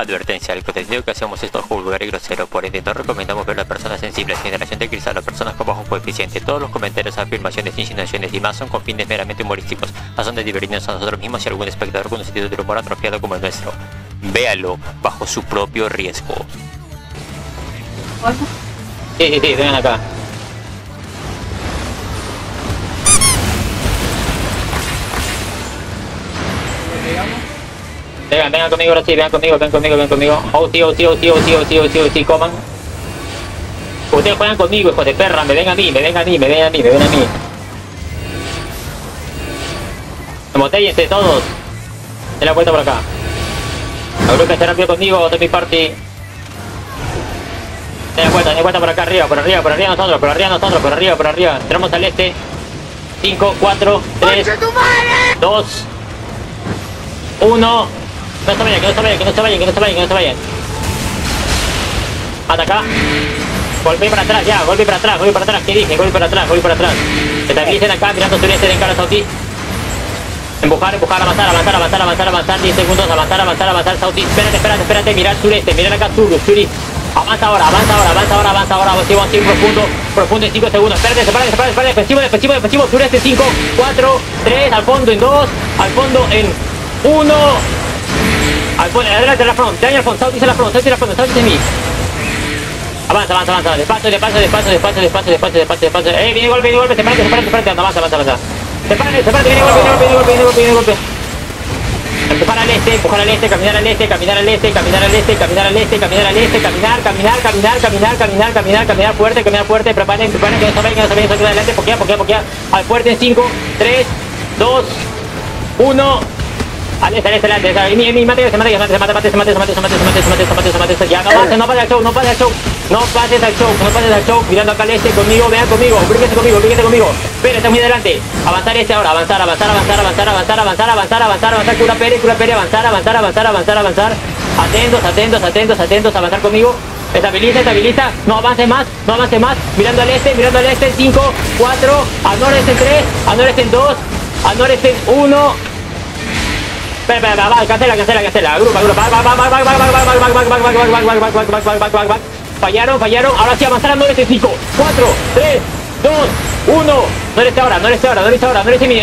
Advertencia, el contenido que hacemos es todo vulgar y grosero, por ende no recomendamos verlo a personas sensibles, generación de cristal o personas con bajo coeficiente. Todos los comentarios, afirmaciones, insinuaciones y más son con fines meramente humorísticos, a son de divertirnos a nosotros mismos y algún espectador con un sentido de humor atrofiado como el nuestro. Véalo bajo su propio riesgo. Sí, vengan acá. Vengan conmigo ahora sí, vengan conmigo. Oh, sí, coman. Ustedes juegan conmigo, hijo de perra, me ven a mí. Embotéllense todos. Den la vuelta por acá. Habrá que hacer rápido conmigo, de mi party. Den la vuelta por acá arriba, por arriba. Entramos al este. 5, 4, 3, 2, 1. No se vayan. Ataca. Golpe para atrás. ¿Qué dije? Golpe para atrás. Se estabilicen acá, mirando sureste de cara a Sauti. Empujar, avanzar. 10 segundos, avanzar, Sauti. Espérate. Mirar sureste, mirar acá sur. Avanza ahora. Vamos, profundo en 5 segundos. Espérate. Defensivo. Sureste 5, 4, 3. Al fondo en 2. Al fondo en 1. Adelante a la front, Sauti a la front, Sauti a mí. Avanza. Despacio. Viene golpe, sepárate, avanza. Sepárate, viene golpe. Empujar al este, caminar al este, caminar fuerte, preparen, que no se vayan, adelante, poquea. Al fuerte en 5, 3, 2, 1. Al este, mate, ya, no pases al show, mirando acá al este, vean conmigo, bríguese conmigo, espérate muy adelante, avanzar este ahora, avanzar, cura Pérez, avanzar, atentos, avanzar conmigo, estabiliza, no avance más, mirando al este, en 5, 4, al noreste en 3, al noreste en 2, al noreste en 1, cancela, grupa, back, fallaron, ahora sí avanzar al noreste, 5, 4, 3, 2, 1, no eres ahora, no eres mi,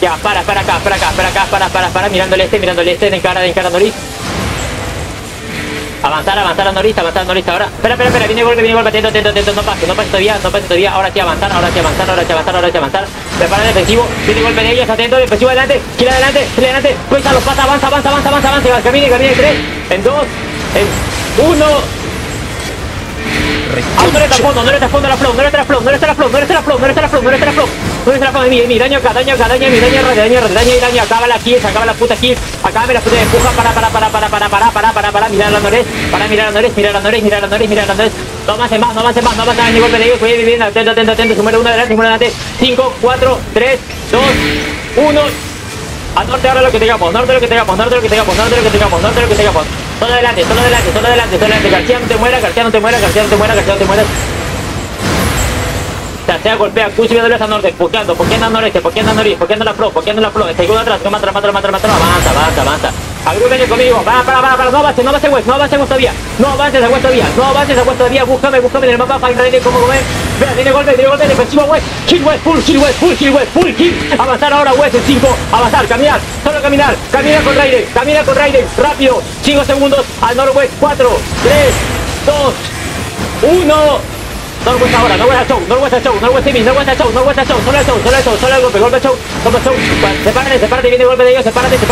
ya, para acá, mirando al este, de encara noreste, avanzar al noreste ahora, espera, viene golpe, atento, no pase todavía, ahora sí avanzar, prepara el defensivo, viene golpe de ellos, atento, defensivo adelante, gira adelante, pasa, avanza, camine, 3, en 2, en 1, no le está fondo no le está la flow, daño acá, acaba la puta kill, empuja, para, mirar a Norés, no más, ni golpe de ellos, bien, atento, se muere adelante, 5, 4, 3, 2, 1, al norte ahora lo que tengamos, todo adelante, García no te mueras. Sea golpea, cuchilladores al norte, buscando al noreste, la pro, segundo atrás, toma, avanza. Agrúmenle conmigo, para, no avances a West todavía, búscame en el mapa, para el como comer, vea, tiene golpe, defensivo West, kill West, full kill, avanzar ahora West en 5, avanzar, caminar con Raiden, rápido, 5 segundos, al Norwest, 4, 3, 2, 1, Norwest ahora, solo el golpe, sepárate, viene el golpe de ellos, sepárate, no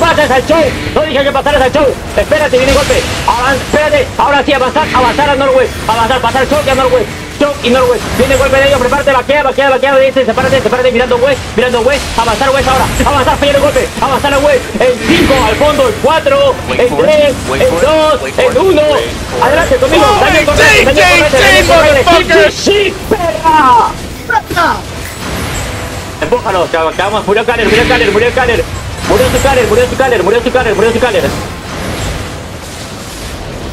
pases al show, no dije que pasaras al show, espérate, viene el golpe, espérate, ahora sí, avanzar a Norwest, pasar show y a Norwest, viene el golpe de ellos, prepárate, vaquea, dice, sepárate, mirando West, avanzar West ahora, fallando el golpe, avanzar a West, en 5, al fondo, en 4, en 3, en 2, en 1, adelante conmigo, ¡Dale, perra! Empújalo, chavos, murió su Caller.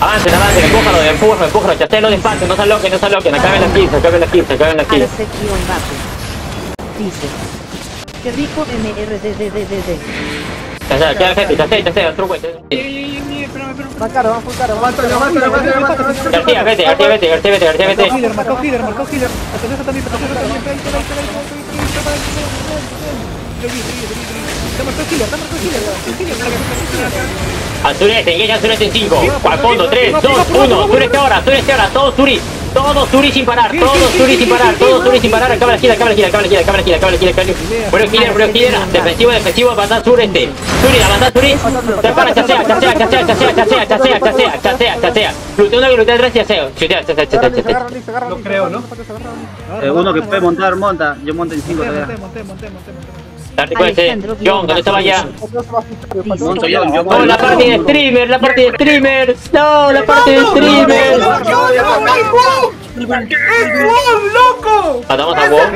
Avancen, empújalo, chastelo de infancia, no se aloquen, acaben las 15. Dice, Qué rico MRDDDD. Te hace, otro güey. Más caro, García, vete. Marcó healer. Azurete en 5, al fondo, 3, 2, 1, Azurete ahora, todo Suri sin parar, acaba la gira, Bro, defensivo, avanza Sureste, Suri, avanza Suri, se para, chasea, Gluteo 1, Gluteo 3, chaseo, no creo, ¿no? Uno que puede montar, yo monto en 5 todavía. John, ¿dónde estaba ya? La parte de streamer. No, la parte de streamer. ¡Loco! ¿Matamos a WoW?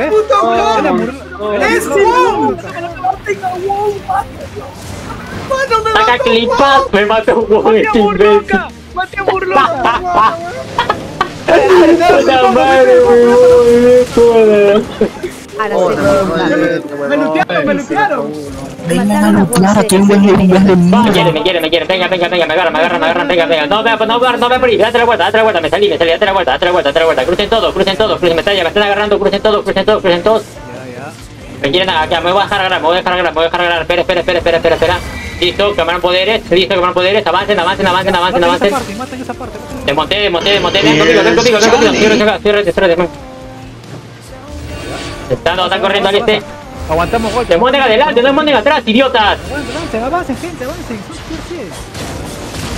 ¡Saca clipas! ¡Me mató WoW este imbécil! ¡Mate a Burloca! ¡Puta madre, WoW! Me lutearon. Venga, me quieren, venga, no, por ahí, date la vuelta, me salí, crucen todos, crucen todos. Me quieren acá, me voy a dejar agarrar, espera. Listo, quemaron poderes, avancen. Desmonté, conmigo, están corriendo al este. Aguantamos golpe. Se mueven adelante, no mueven atrás, idiotas. Avancen, gente.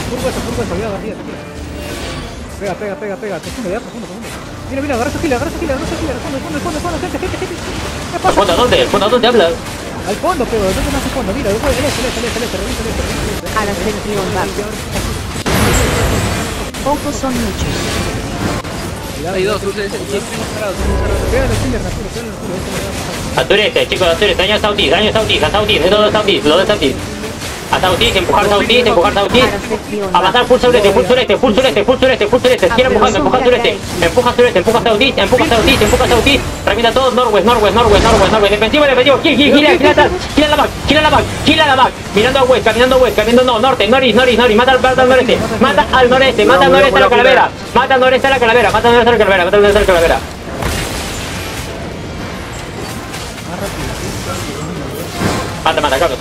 Purgoso, Pega. Profundo. Mira, agarra su gila, fondo, gente. ¿Dónde hablas? Al fondo, pero ¿dónde más al fondo? Mira, a la selección va. Pocos son muchos. Hay dos, ustedes están mostrados. Aturete, chicos, aturete, daño a Sautis, todo Sautis. A Sautis, empujar Sautis. Avanzar full sureste. Sigue empujando sureste. Empuja Sautis. Remita todos, Norwest. Defensivo. Gira la back. Caminando a West. Norte, Noris. Mata al noreste a la calavera. Mata, Carlos.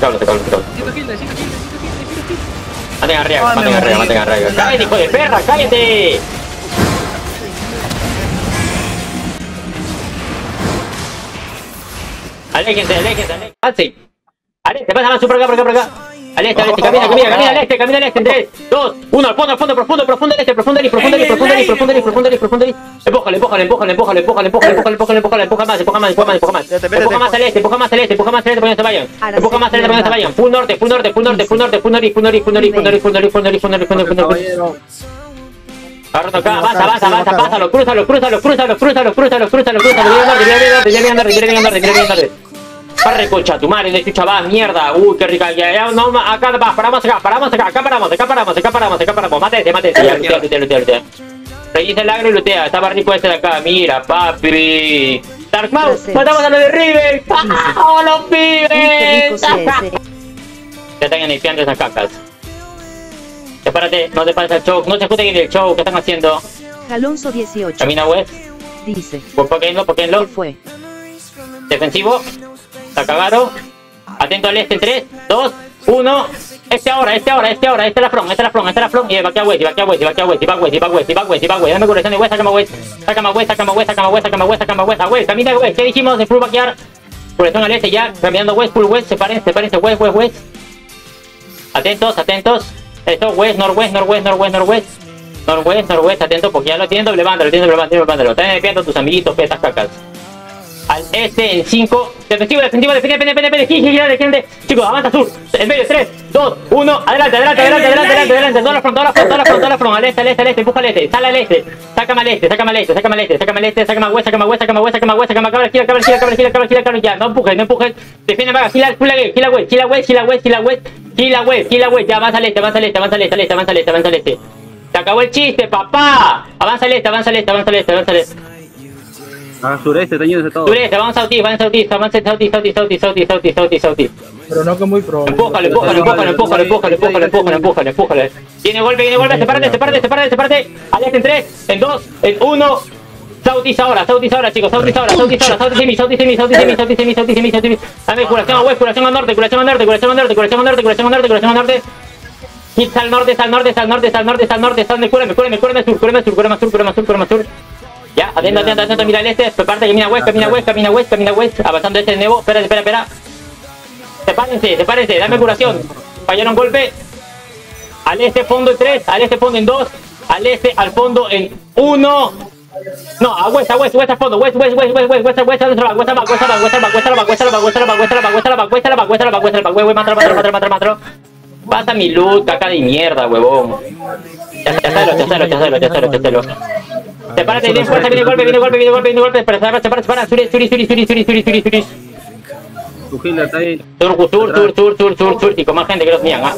¡Cállate, hijo de perra! ¡Cállate! Aléjense. Pasa más por acá. Al este, camina al este, en 3, 2, 1, al fondo, profundo, Empújale más. Empuja más al este, para que no se vayan. Full norte. Ahora acá, pasa, lo cruzalo, parre concha tu madre, de chucha vas, mierda, qué rica, ya, no, acá vas, paramos, mate, ya, lutea. Revisa el agro y lutea, estaba rico este de acá, mira, papi. Dark Mouse, matamos a los de River, ¡ah, los pibes! Ya están iniciando esas cacas. Espérate, no te pases al show, no se escuchen en el show, ¿qué están haciendo? Alonso 18. Camina West. Dice. Póquenlo. ¿Qué fue? Defensivo. Está cagado. Atento al este en 3, 2, 1. Este ahora. Esta es la front. Y va a West. Dame corazón de West, sácame West. Camina West. ¿Qué dijimos? De full vaquear. Corazón al este ya. Caminando West, full West. Sepárense. West. Atentos. Esto, Northwest, atento porque ya lo tienen doble banda, están desviando tus amiguitos, petas cacas. Al este en 5, defensivo, chicos, avanza sur, en medio, 3, 2, 1, adelante, toda la front, al este, empuja al este, sale al este, sácame al este, sácame a West, no empujes, defiende, gila West, ya avanza al este, se acabó el chiste, papá, avanza al este. Ah, sureste, teñido de todo. Sureste, avanza Ortiz, avanza Ortiz. Pero no que muy probable. Empújale. Tiene golpe, sepárate. Alejate en 3, en 2, en 1. Sautis ahora, chicos, sautis ahora. Dame curación a norte. Hits al norte, cúrame sur. Ya, atento, mira el este, prepárate, camina west, avanzando este de nuevo, espera. Sepárense, dame curación. Fallaron golpe. Al este fondo en 3, al este fondo en 2, al este al fondo en 1. No, a West al fondo, West al otro lado, West al back. Pasa mi loot, caca de mierda, huevón. Chacelo. Sepárate, viene fuerza, viene golpe. Separa, suris. Sur, y con más gente que los mían, ¿ah?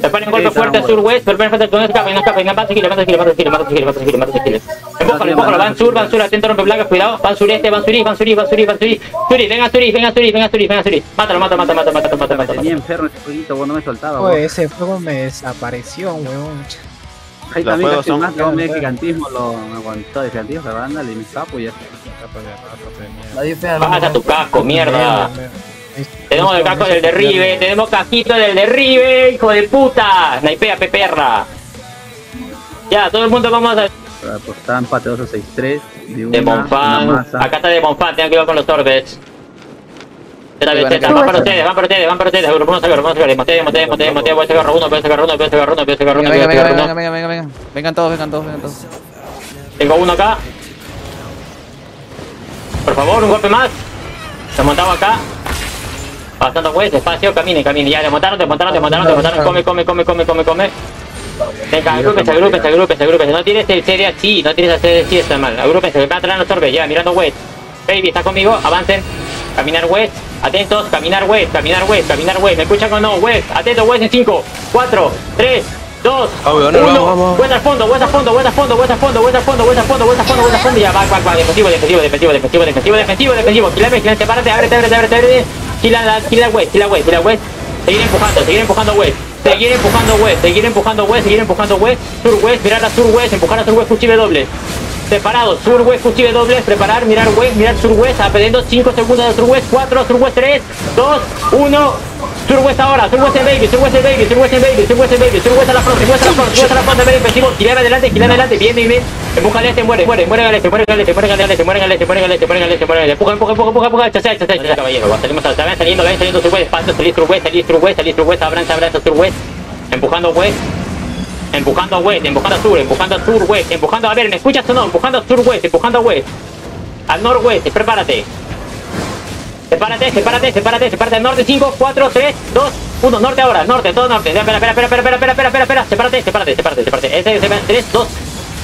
Se ponen golpe fuerte sur west, pero no escapen, mata tranquilos. Empújalo, van sur, atento, rompe placas, cuidado, van sureste, venga suris, mátalo. Tenía enfermo ese jueguito, vos no me soltaba. Oye, ese juego me desapareció, weón. Ahí también casi más, no me gigantismo, lo aguantó de gigantismo, pero ándale, mi sapo y ya. Bájate a tu casco, mierda. Tenemos el casco del derribe, tenemos casquito del derribe, hijo de puta. Snipea, peperra. Ya, todo el mundo vamos a... Apostá, empate 2-6-3. De Bonfán. Acá está de Bonfán, tengan que ir con los orbes. Van para ustedes. Moteo, voy a sacar uno. Venga. Vengan todos. Tengo uno acá. Por favor, un golpe más. Se montaba acá. Pasando pues, despacio, camine, ya, te montaron, come. Venga, agrúpense, no tienes el CD así, está mal, agrúpense, que van a traer los orbes, ya, mirando west. Baby, está conmigo, avancen, caminar west, atentos, caminar west, me escuchan o no, west, atento, west en 5, 4, 3, 2, 1, west al fondo, ya, va, defensivo, kilame, sepárate, ábrete, Gila West. Seguir empujando West. Sur West, mirar a Sur West, empujar a Sur West, cuchive doble. Separados, Sur West, cuchive doble, preparar, mirar Sur West, aprendiendo 5 segundos de Sur West, 4, Sur West 3, 2, 1. Sur West ahora, Sur West el baby, Sur West a la front, defensivo, Gila adelante, bien. Empújale este, muere al este, empuja, chasea, caballero, salimos saliendo, sur west, abranza, sur west, empujando sur west, a ver, ¿me escuchas o no? Empujando sur west, al noroeste, prepárate. Sepárate al norte, 5, 4, 3, 2, 1, norte ahora, norte, todo norte, espera, sepárate, ese, 3, 2,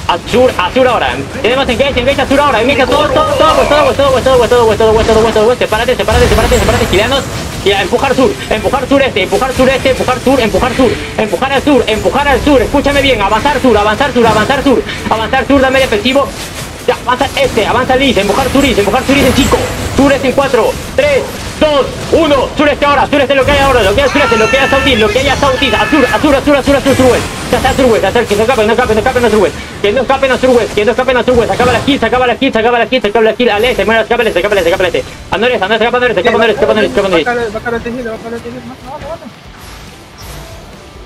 azur ahora, tenemos engage azur ahora, mira, todo, sepárate, chileanos, y a empujar al sur, escúchame bien, avanzar sur, dame defensivo. Ya, avanza Liz, empujar Suris en 5, Suris en 4, 3, 2, 1, Sureste ahora, Sureste lo que hay Sautis, Azur, Surwest, ya está Surwest, que no escapen a Surwest, acaba la kill, al este, muera, escapale, a Noreste,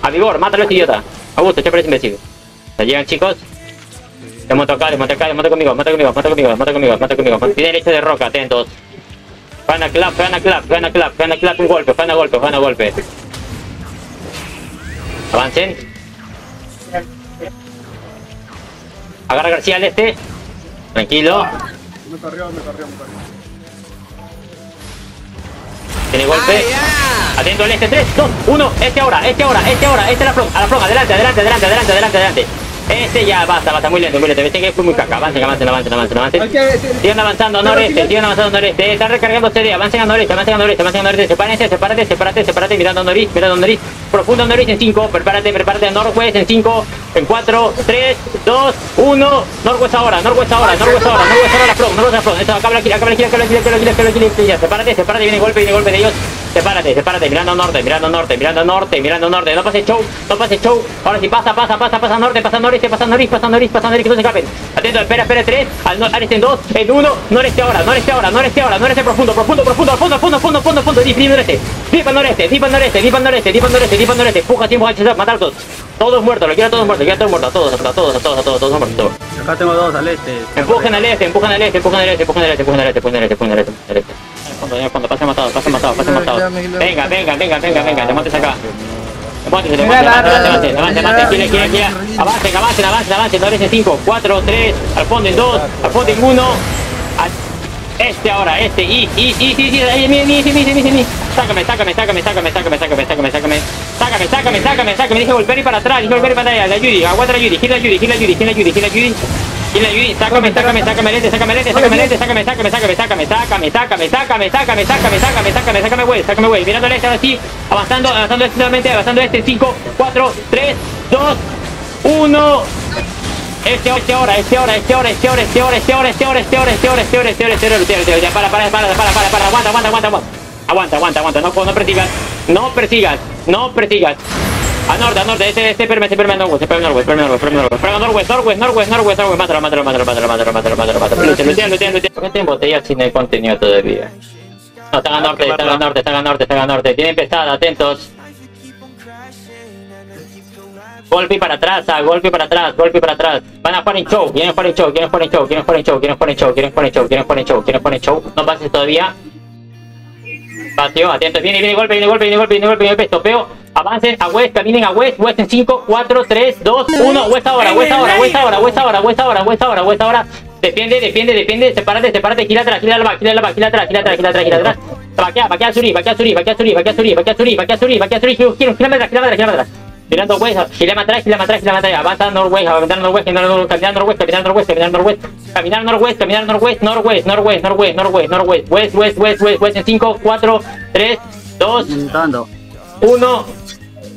a Vigor, mátalo este idiota, a gusto, siempre es imbécil, ya llegan chicos. Mata conmigo. Tiene derecho de roca, atentos. Fan a clap, un golpe. Avancen. Agarra García al este. Tranquilo. Me corrió. Tiene golpe. Atento al este, 3, 2, 1. Este ahora. Este a la front. Adelante. Este ya, basta, muy lento, viste que fue muy caca, avancen. Sigan avanzando noreste, están recargando CD, avancen a noreste, sepárate, mirando a noreste, profundo noreste en 5, prepárate, norwest en 5, en 4, 3, 2, 1, Northwest ahora, Northwest ahora, Northwest ahora, Northwest ahora, la front, Northwest front, acaba la kill, acaba la kill, acaba la kill, acaba la kill, acaba la kill, sepárate, sepárate, viene golpe de ellos, sepárate, sepárate, mirando norte, mirando norte, mirando norte, mirando norte, no pase show, no pase show, ahora sí, pasa, pasa, pasa, pasa norte, pasa noreste, que no se escapen, atento, espera, espera, 3, al este en 2, en 1, noreste ahora, noreste ahora, noreste ahora, noreste profundo, profundo, profundo, al fondo, fondo, fondo, fondo, fondo, dip, noreste, dip al noreste, dip al noreste, dip al noreste, dip al noreste, dip al noreste, empuja tiempo, matar todos. Todos muertos, lo quiero todos muertos, quiero todos muertos, a todos muertos. Acá tengo dos al este. Empujen al este, empujen al este, empujen al este, empujen al este, empujen al este, empujen al este, empujen al este, empujen al este. Al fondo, pasen matados, pasen matados, pasen matados. Venga, venga, venga, venga, venga, te mates acá. Te mates, avancen, avancen, avancen, avancen, avancen, avancen, avancen, no eres 5, 4, 3, al fondo en 2, al fondo en 1. Este ahora, este, y, sácame, dije golpear y para atrás, dije golpear y para atrás, la Judy, aguanta la Judy, gira la Judy, sácame, mirando al este, ahora sí, avanzando, avanzando este, 5, 4, 3, 2, 1, este ahora, para, aguanta. Aguanta, no persigas, no persigas. A norte, este perme Northwest, mátalo. ¿Por qué te embotellas sin el contenido todavía? No, están a norte, tienen pesada, atentos. Golpe para atrás. Van a jugar en show, quieren jugar en show. No pases todavía. Patio, atentos, viene golpe, estopeo, avancen a West, caminen a West, West en 5, 4, 3, 2, 1, West ahora, defiende, sepárate, gira atrás, vaquea Suri, gira atrás. Girando West, girame atrás, avanza Northwest, caminar Northwest, West en 5, 4, 3, 2, 1,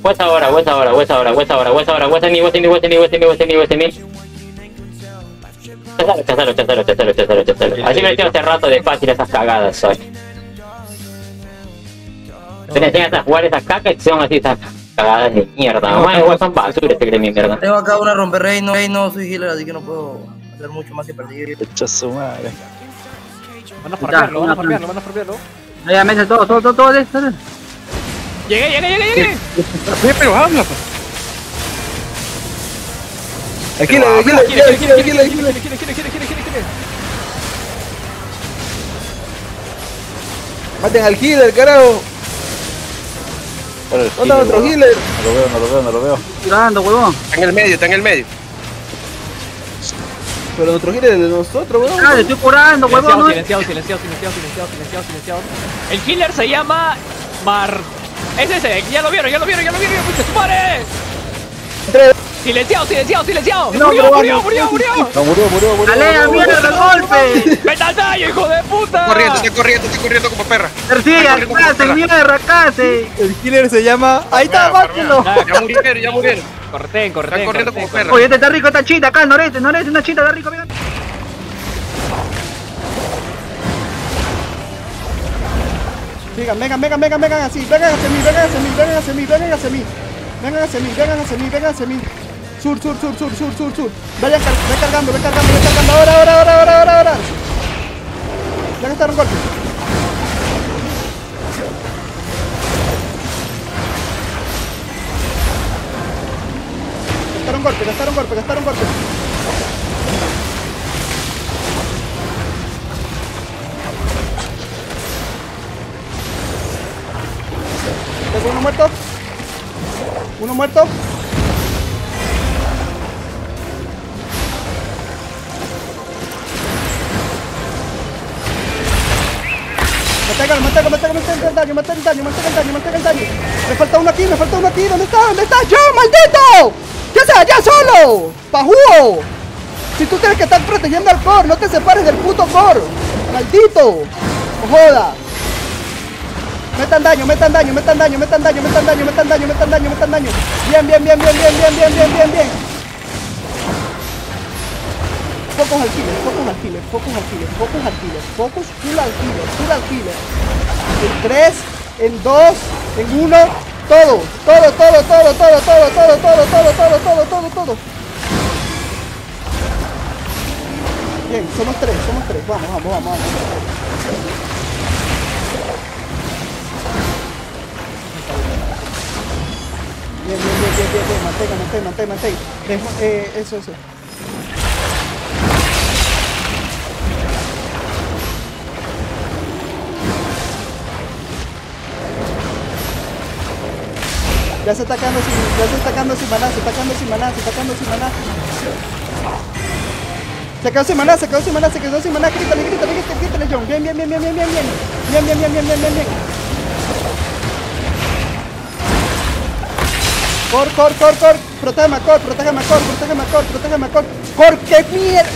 West ahora, West en mi. Chazalo, así me tengo este rato de fácil esas cagadas hoy. Te enseñas a jugar esas cacas que son así, esas cagadas de mierda. Igual son basura, este cree mi mierda. Tengo acá una romper reino, soy healer, así que no puedo hacer mucho más que perder. Echa su madre. Van a farpearlo. Ya, mete todo. Llegué. Pero habla. Aquí. Maten al healer, carajo. ¿Dónde está otro healer? No lo veo. Tirando, huevón. Está en el medio. Pero otro healer de nosotros, huevón. Ah, le estoy curando, huevón. Silenciado. El healer se llama Mar. Es ese, ya lo vieron. ¡Pucha, su madre! Silenciado. Murió. Alea, mierda, el golpe. Vete al daño, hijo de puta. Está corriendo como perra. Persigue, arracase, mierda, case. El killer se llama. Ahí está, mátelo. Ya murieron. Corten. Está corriendo como perra. Oye, este está rico, esta chita acá, noreste, una chita, está rico, mira. Vengan, así, vengan hacia mí. Sur. Ve cargando. Ahora. Ya gastaron golpe. Gastaron golpe. Tengo uno muerto. Mantenga el daño. Me falta uno aquí. ¿Dónde está? ¡Yo, maldito! ¡Ya sea allá solo! ¡Pajúo! Si tú tienes que estar protegiendo al core, no te separes del puto core. ¡Maldito! ¡No joda! Metan daño. Bien. Focus al healer, focus al healer, focus al healer, focus al healer, focus full al healer, full al healer. En 3, en 2, en 1, todo, todo, todo, todo, todo, todo, todo, todo, todo, todo, todo, todo, todo. Bien, somos tres, vamos. Bien, mantén. Eso. Ya se está atacando sin maná. Se quedó sin maná, grítale, John. Bien. Cor. Protégeme, Cor. Cor, qué mierda.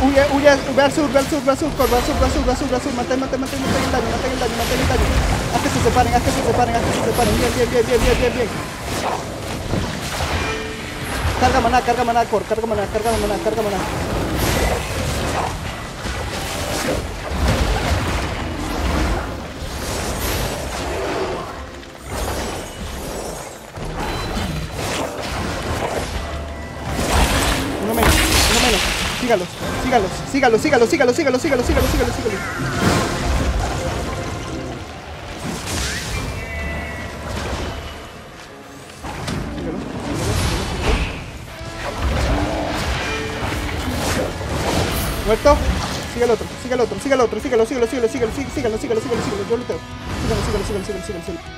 Huye, ve al sur, mantén el daño. Haz que se separen, bien. Carga maná, Cor. Uno menos. Sígalos. ¿Muerto? Sigue el otro. Sígalo. Yo lo tengo. Sígalo.